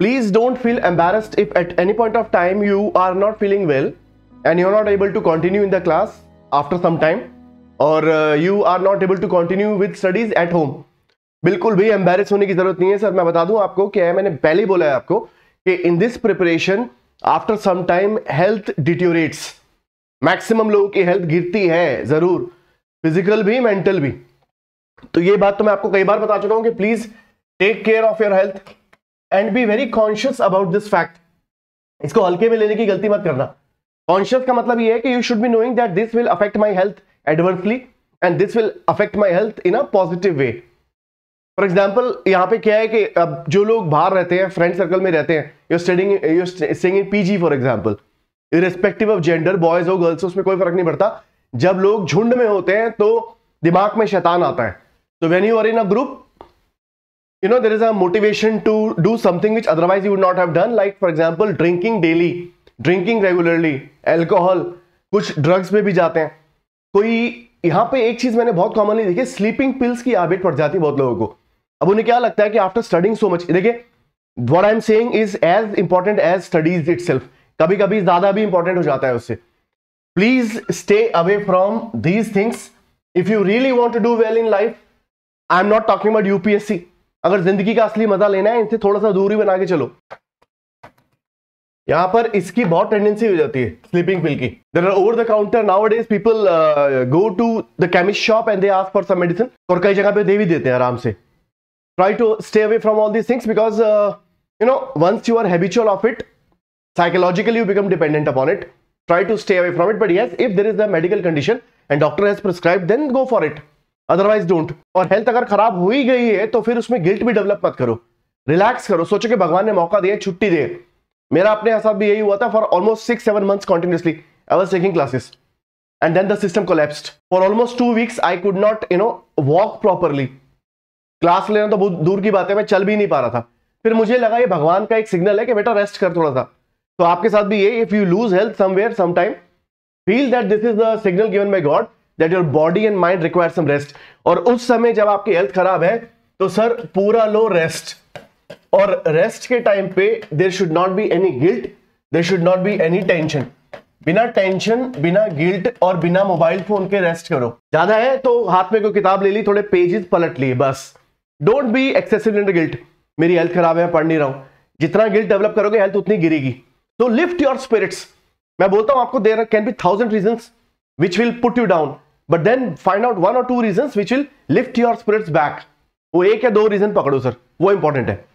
Please don't feel embarrassed if at any point of time you are not feeling well and you are not able to continue in the class after some time or you are not able to continue with studies at home. बिल्कुल भी embarrass होने की जरूरत नहीं है sir. मैं बता दूं आपको क्या मैंने पहले बोला है आपको कि in this preparation after some time health deteriorates. Maximum लोगों की हेल्थ गिरती है जरूर, फिजिकल भी मेंटल भी. तो ये बात तो मैं आपको कई बार बता चुका हूं कि please take care of your health and be very conscious about this fact. इसको हल्के में लेने की गलती मत करना. कॉन्शियस का मतलब ये है कि you should be knowing that this will affect my health adversely and this will affect my health in a positive way. For example यहाँ पे क्या है कि अब जो लोग बाहर रहते हैं, फ्रेंड सर्कल में रहते हैं, you staying in PG for example, irrespective of gender, boys हो गर्ल्स हो, उसमें कोई फर्क नहीं पड़ता. जब लोग झुंड में होते हैं तो दिमाग में शैतान आता है. तो when you are in a group, you know there is a motivation to do something which otherwise you would not have done, like for example drinking daily, drinking regularly, alcohol, कुछ drugs में भी जाते हैं. कोई यहाँ पे एक चीज मैंने बहुत commonly देखी, sleeping pills की आदत पड़ जाती है बहुत लोगों को. अब उन्हें क्या लगता है कि after studying so much, देखिए what I am saying is as important as studies itself, कभी कभी ज्यादा भी important हो जाता है उससे. Please stay away from these things if you really want to do well in life. I am not talking about UPSC. अगर जिंदगी का असली मजा लेना है, इनसे थोड़ा सा दूरी बना के चलो. यहाँ पर इसकी बहुत टेंडेंसी हो जाती है स्लीपिंग पिल की. There are over the counter nowadays, people go to the chemist shop and they ask for some medicine, और कई जगह पे दे भी देते हैं आराम से. Try to stay away from all these things because you know once you are habitual of it, psychologically you become dependent upon it. Try to stay away from it, but yes if there is a medical condition and doctor has prescribed then go for it, otherwise don't. और health अगर खराब हो ही गई है तो फिर उसमें guilt भी डेवलप मत करो, रिलैक्स करो. सोचो कि भगवान ने मौका दिया, छुट्टी दे. मेरा अपने हिसाब भी यही हुआ था. For almost 6-7 months continuously I was taking classes and then the system collapsed. For almost 2 weeks I could not you know walk properly. Class लेना तो बहुत दूर की बात है, मैं चल भी नहीं पा रहा था. फिर मुझे लगा ये भगवान का एक सिग्नल है कि बेटा रेस्ट कर थोड़ा सा. तो आपके साथ भी ये, if you lose health somewhere sometime, feel that this is the signal given by God that your body and mind require some rest. और उस समय जब आपकी हेल्थ खराब है तो सर पूरा लो रेस्ट, और रेस्ट के टाइम पे there should not be any guilt, there should not be any tension. बिना टेंशन, बिना गिल्ट और बिना मोबाइल फोन के रेस्ट करो. ज्यादा है तो हाथ में कोई किताब ले ली, थोड़े पेजेस पलट लिए, बस. Don't be excessive in guilt. मेरी हेल्थ खराब है, मैं पढ़ नहीं रहा हूं. जितना गिल्ट डेवलप करोगे हेल्थ उतनी गिरेगी. तो लिफ्ट योर स्पिरिट्स. मैं बोलता हूं आपको there can be 1000 reasons which will put you down, but then find out 1 or 2 reasons which will lift your spirits back. वो 1 या 2 रीजन पकड़ो सर, वो इंपॉर्टेंट है.